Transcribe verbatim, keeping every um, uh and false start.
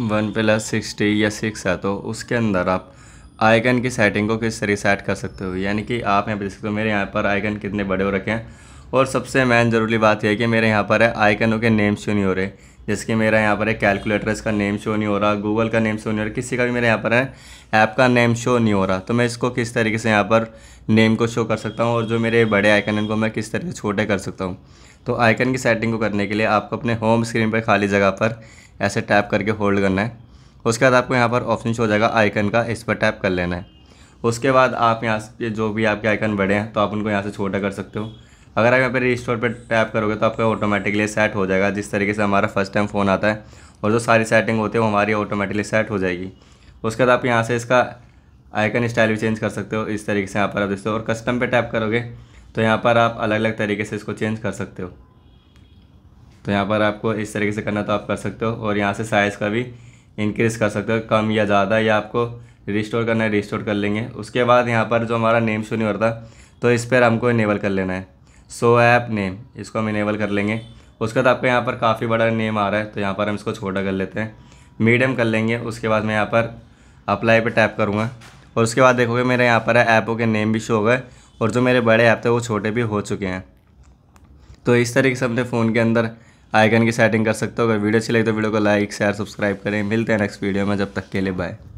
One plus sixty या six है तो उसके अंदर आप आइकन की सेटिंग को किस तरीके से सेट कर सकते हो। यानी कि आप यहाँ पर देख सकते हो मेरे यहाँ पर आइकन कितने बड़े हो रखे हैं। और सबसे मेन ज़रूरी बात यह है कि मेरे यहाँ पर है आइकनों के नेम शो नहीं हो रहे, जैसे कि मेरा यहाँ पर है कैलकुलेटर, इसका नेम शो नहीं हो रहा, गूगल का नेम शो नहीं हो रहा, किसी का भी मेरे यहाँ पर है ऐप का नेम शो नहीं हो रहा। तो मैं इसको किस तरीके से यहाँ पर नेम को शो कर सकता हूँ और जो मेरे बड़े आइकन हैं उनको मैं किस तरीके से छोटे कर सकता हूँ। तो आइकन की सेटिंग को करने के लिए आपको अपने होम स्क्रीन पर खाली जगह पर ऐसे टैप करके होल्ड करना है। उसके बाद आपको यहाँ पर ऑप्शन शो हो जाएगा आइकन का, इस पर टैप कर लेना है। उसके बाद आप यहाँ से जो भी आपके आइकन बड़े हैं तो आप उनको यहाँ से छोटा कर सकते हो। अगर आप यहाँ पर रिस्टोर पर टैप करोगे तो आपका ऑटोमेटिकली सेट हो जाएगा, जिस तरीके से हमारा फर्स्ट टाइम फ़ोन आता है और जो सारी सेटिंग होती है वो हमारी ऑटोमेटिकली सेट हो जाएगी। उसके बाद आप यहाँ से इसका आइकन स्टाइल भी चेंज कर सकते हो, इस तरीके से यहाँ पर आप देखते हो। और कस्टम पे टैप करोगे तो यहाँ पर आप अलग अलग तरीके से इसको चेंज कर सकते हो। तो यहाँ पर आपको इस तरीके से करना तो आप कर सकते हो। और यहाँ से साइज़ का भी इंक्रीज़ कर सकते हो, कम या ज़्यादा, या आपको रिस्टोर करना है रिस्टोर कर लेंगे। उसके बाद यहाँ पर जो हमारा नेम शो नहीं होता तो इस पर हमको इनेबल कर लेना है, सो ऐप नेम, इसको हम इनेबल कर लेंगे। उसके बाद आपका यहाँ पर काफ़ी बड़ा नेम आ रहा है तो यहाँ पर हम इसको छोटा कर लेते हैं, मीडियम कर लेंगे। उसके बाद मैं यहाँ पर अप्लाई पे टैप करूँगा और उसके बाद देखोगे मेरे यहाँ पर ऐपों के नेम भी शो हो गए और जो मेरे बड़े ऐप थे वो छोटे भी हो चुके हैं। तो इस तरीके से अपने फ़ोन के अंदर आइकन की सेटिंग कर सकते हो। अगर वीडियो अच्छी लगी तो वीडियो को लाइक शेयर सब्सक्राइब करें। मिलते हैं नेक्स्ट वीडियो में, जब तक के लिए बाय।